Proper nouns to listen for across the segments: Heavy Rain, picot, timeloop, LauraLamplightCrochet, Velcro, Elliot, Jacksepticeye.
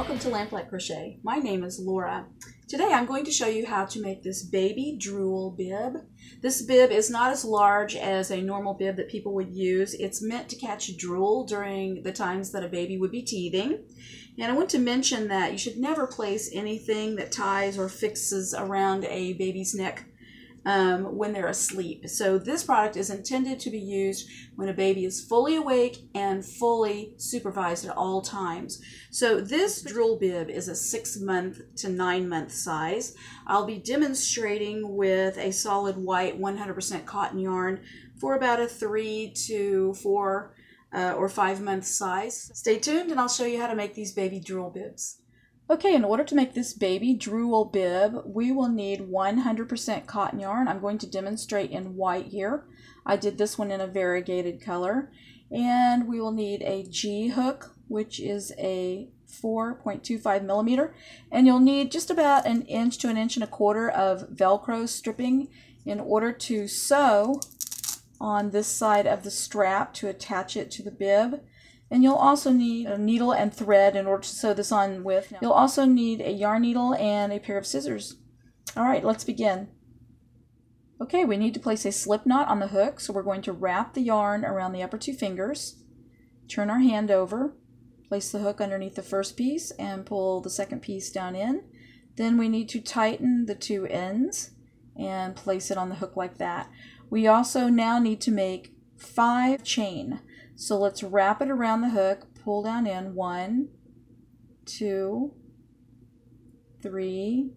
Welcome to Lamplight Crochet. My name is Laura. Today I'm going to show you how to make this baby drool bib. This bib is not as large as a normal bib that people would use. It's meant to catch drool during the times that a baby would be teething. And I want to mention that you should never place anything that ties or fixes around a baby's neck when they're asleep. So this product is intended to be used when a baby is fully awake and fully supervised at all times. So this drool bib is a 6-month to 9-month size. I'll be demonstrating with a solid white 100% cotton yarn for about a 3 to 4 or 5 month size. Stay tuned and I'll show you how to make these baby drool bibs. Okay, in order to make this baby drool bib, we will need 100% cotton yarn. I'm going to demonstrate in white here. I did this one in a variegated color. And we will need a G hook, which is a 4.25mm. And you'll need just about 1 to 1.25 inches of Velcro stripping in order to sew on this side of the strap to attach it to the bib. And you'll also need a needle and thread in order to sew this on with. You'll also need a yarn needle and a pair of scissors. All right, let's begin. Okay, we need to place a slip knot on the hook, so we're going to wrap the yarn around the upper two fingers, turn our hand over, place the hook underneath the first piece and pull the second piece down in. Then we need to tighten the two ends and place it on the hook like that. We also now need to make 5 chain. So let's wrap it around the hook, pull down in 1, 2, 3,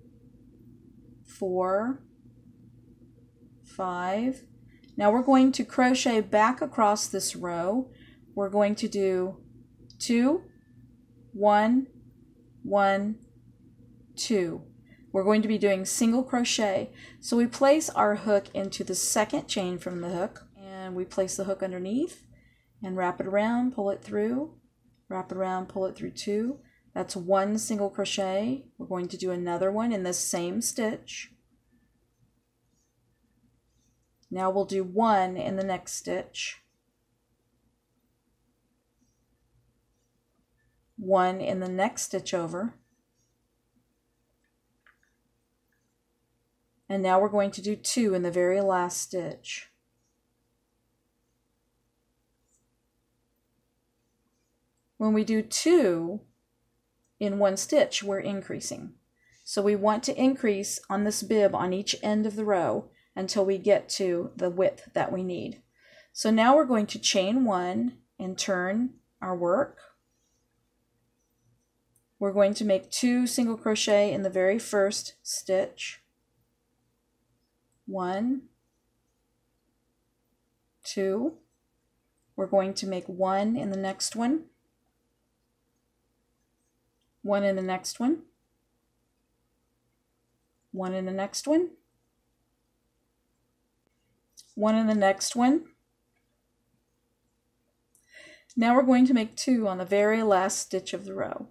4, 5. Now we're going to crochet back across this row. We're going to do 2, 1, 1, 2. We're going to be doing single crochet. So we place our hook into the second chain from the hook and we place the hook underneath. And wrap it around, pull it through, wrap it around, pull it through 2. That's 1 single crochet. We're going to do another one in this same stitch. Now we'll do 1 in the next stitch, 1 in the next stitch over, and now we're going to do 2 in the very last stitch. When we do 2 in one stitch, we're increasing. So we want to increase on this bib on each end of the row until we get to the width that we need. So now we're going to chain 1 and turn our work. We're going to make 2 single crochet in the very first stitch. 1, 2. We're going to make 1 in the next one. 1 in the next one, 1 in the next one, 1 in the next one. Now we're going to make 2 on the very last stitch of the row.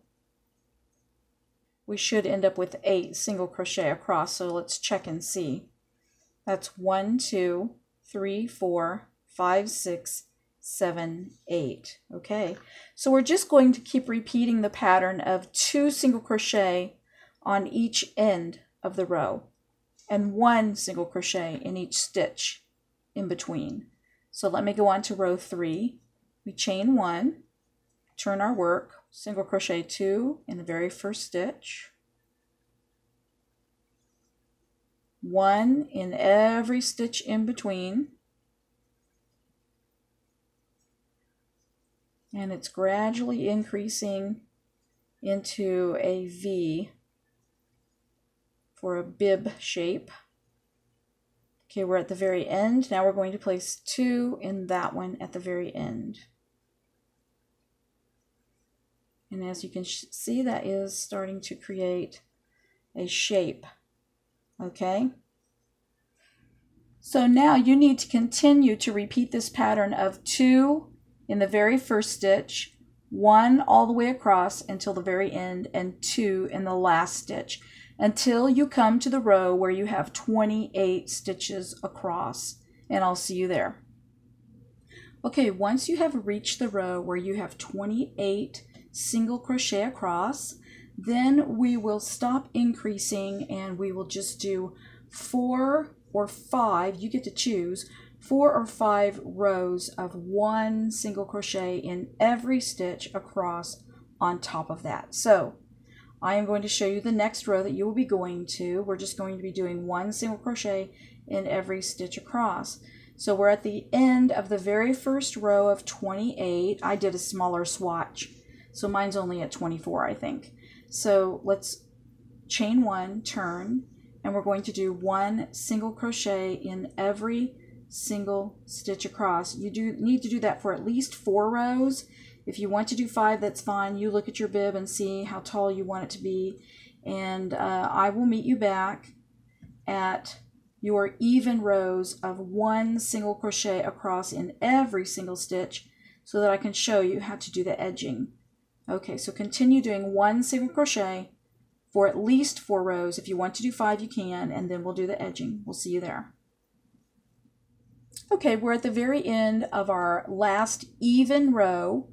We should end up with 8 single crochet across, so let's check and see. That's 1, 2, 3, 4, 5, 6, 7, 8. Okay, so we're just going to keep repeating the pattern of 2 single crochet on each end of the row and 1 single crochet in each stitch in between. So let me go on to row 3. We chain 1, turn our work, single crochet 2 in the very first stitch, 1 in every stitch in between. And it's gradually increasing into a V for a bib shape. Okay, we're at the very end. Now we're going to place 2 in that one at the very end. And as you can see, that is starting to create a shape. Okay. So now you need to continue to repeat this pattern of 2 in the very first stitch, 1 all the way across until the very end, and 2 in the last stitch, until you come to the row where you have 28 stitches across, and I'll see you there. Okay, once you have reached the row where you have 28 single crochet across, Then we will stop increasing and we will just do 4 or 5, you get to choose, 4 or 5 rows of one single crochet in every stitch across on top of that. So I am going to show you the next row that you will be going to. We're just going to be doing one single crochet in every stitch across. So we're at the end of the very first row of 28. I did a smaller swatch, so mine's only at 24, I think. So let's chain one, turn, and we're going to do one single crochet in every single stitch across. You do need to do that for at least 4 rows. If you want to do 5, that's fine. You look at your bib and see how tall you want it to be, and I will meet you back at your even rows of one single crochet across in every single stitch so that I can show you how to do the edging. Okay, so continue doing one single crochet for at least 4 rows. If you want to do 5, you can, and then we'll do the edging. We'll see you there. Okay, we're at the very end of our last even row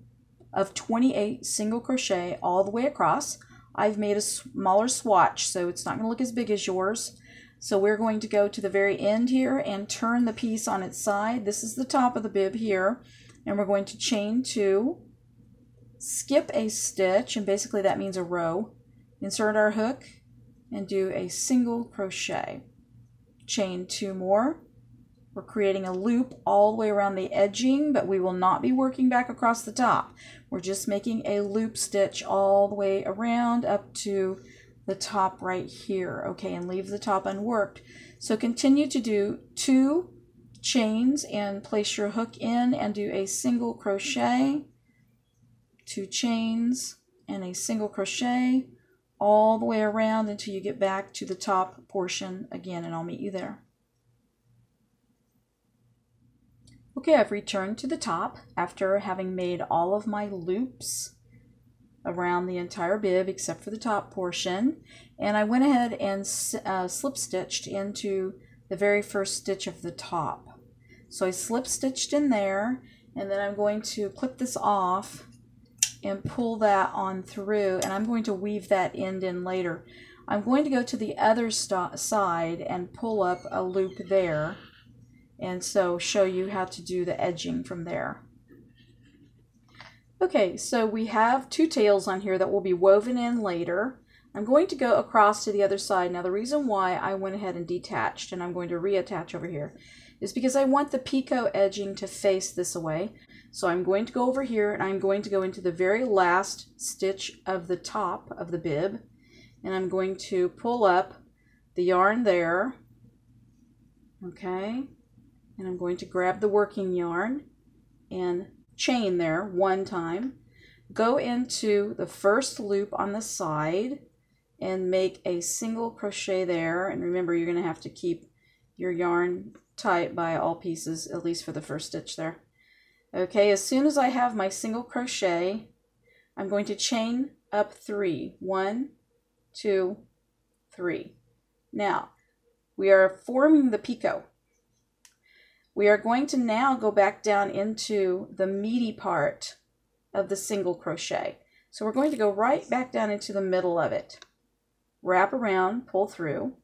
of 28 single crochet all the way across. I've made a smaller swatch, so it's not going to look as big as yours. So we're going to go to the very end here and turn the piece on its side. This is the top of the bib here, and we're going to chain 2, skip a stitch, and basically that means a row, insert our hook, and do a single crochet. Chain 2 more. We're creating a loop all the way around the edging, but we will not be working back across the top. We're just making a loop stitch all the way around up to the top right here. Okay, and leave the top unworked. So continue to do 2 chains and place your hook in and do a single crochet, 2 chains and a single crochet all the way around until you get back to the top portion again, and I'll meet you there. Okay, I've returned to the top after having made all of my loops around the entire bib except for the top portion, and I went ahead and slip stitched into the very first stitch of the top. So I slip stitched in there, and then I'm going to clip this off and pull that on through, and I'm going to weave that end in later. I'm going to go to the other side and pull up a loop there, and so show you how to do the edging from there. Okay, so we have 2 tails on here that will be woven in later. I'm going to go across to the other side. Now the reason why I went ahead and detached, and I'm going to reattach over here, is because I want the picot edging to face this away. So I'm going to go over here, and I'm going to go into the very last stitch of the top of the bib, and I'm going to pull up the yarn there, okay? And I'm going to grab the working yarn and chain there 1 time, go into the first loop on the side and make a single crochet there, and remember you're going to have to keep your yarn tight by all pieces, at least for the first stitch there. Okay, as soon as I have my single crochet, I'm going to chain up 3. 1, 2, 3. Now we are forming the picot. We are going to now go back down into the meaty part of the single crochet. So we're going to go right back down into the middle of it. Wrap around, pull through,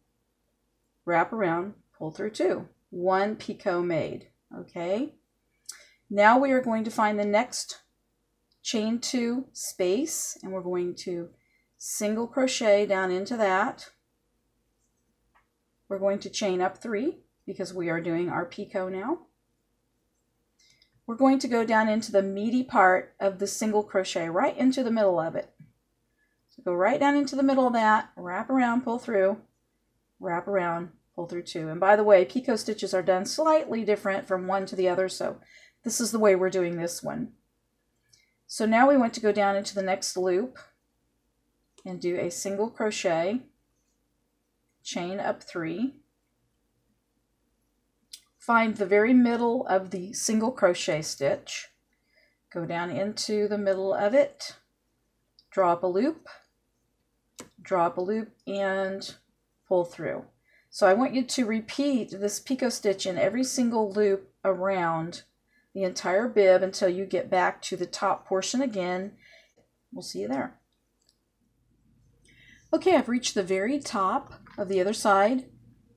wrap around, pull through 2. 1 picot made, okay? Now we are going to find the next chain 2 space, and we're going to single crochet down into that. We're going to chain up 3. Because we are doing our picot now. We're going to go down into the meaty part of the single crochet, right into the middle of it. So go right down into the middle of that, wrap around, pull through, wrap around, pull through 2. And by the way, picot stitches are done slightly different from one to the other, so this is the way we're doing this one. So now we want to go down into the next loop and do a single crochet, chain up 3. Find the very middle of the single crochet stitch, go down into the middle of it, draw up a loop, and pull through. So I want you to repeat this picot stitch in every single loop around the entire bib until you get back to the top portion again. We'll see you there. Okay, I've reached the very top of the other side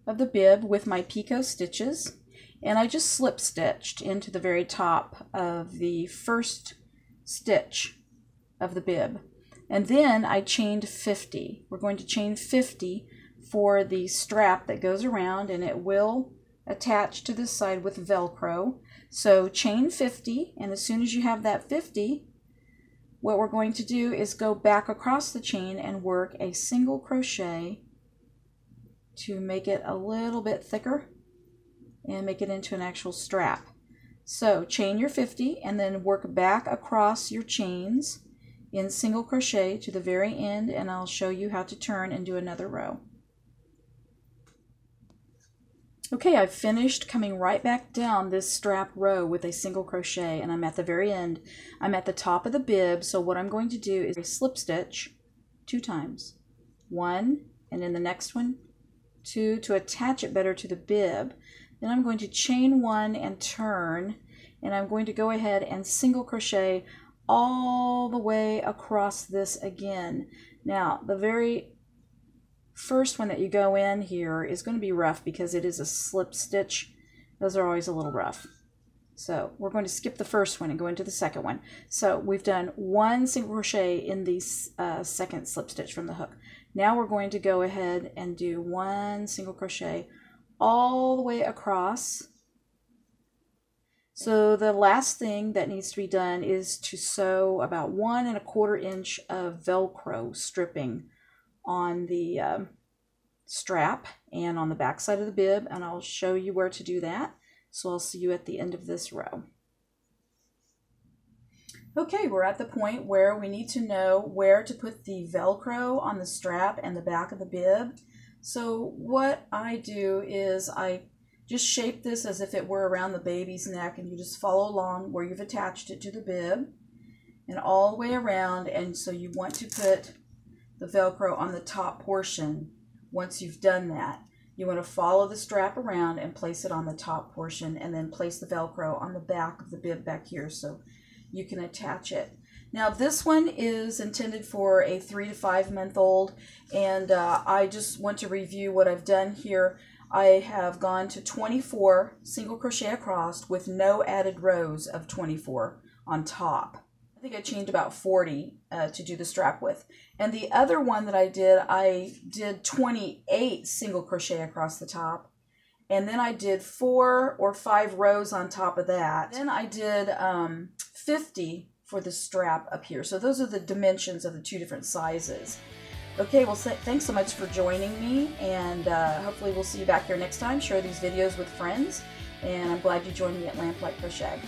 of the bib with my picot stitches, and I just slip stitched into the very top of the first stitch of the bib. And then I chained 50. We're going to chain 50 for the strap that goes around, and it will attach to this side with Velcro. So chain 50, and as soon as you have that 50, what we're going to do is go back across the chain and work a single crochet to make it a little bit thicker and make it into an actual strap. So chain your 50 and then work back across your chains in single crochet to the very end, and I'll show you how to turn and do another row. Okay, I've finished coming right back down this strap row with a single crochet, and I'm at the very end. I'm at the top of the bib, so what I'm going to do is a slip stitch 2 times. 1, and then the next one, 2, to attach it better to the bib. Then I'm going to chain 1 and turn, and I'm going to go ahead and single crochet all the way across this again. Now, the very first one that you go in here is going to be rough because it is a slip stitch. Those are always a little rough. So we're going to skip the first one and go into the second one. So we've done 1 single crochet in the second slip stitch from the hook. Now we're going to go ahead and do 1 single crochet all the way across. So the last thing that needs to be done is to sew about 1 1/4 inch of Velcro stripping on the strap and on the back side of the bib, and I'll show you where to do that. So I'll see you at the end of this row. Okay, we're at the point where we need to know where to put the Velcro on the strap and the back of the bib. So what I do is I just shape this as if it were around the baby's neck, and you just follow along where you've attached it to the bib and all the way around. And so you want to put the Velcro on the top portion. Once you've done that, you want to follow the strap around and place it on the top portion, and then place the Velcro on the back of the bib back here so you can attach it. Now this one is intended for a 3 to 5 month old, and I just want to review what I've done here. I have gone to 24 single crochet across with no added rows of 24 on top. I think I chained about 40 to do the strap with. And the other one that I did 28 single crochet across the top, and then I did 4 or 5 rows on top of that. Then I did 50 for the strap up here. So those are the dimensions of the 2 different sizes. Okay, well, thanks so much for joining me, and hopefully we'll see you back here next time. Share these videos with friends, and I'm glad you joined me at Lamplight Crochet.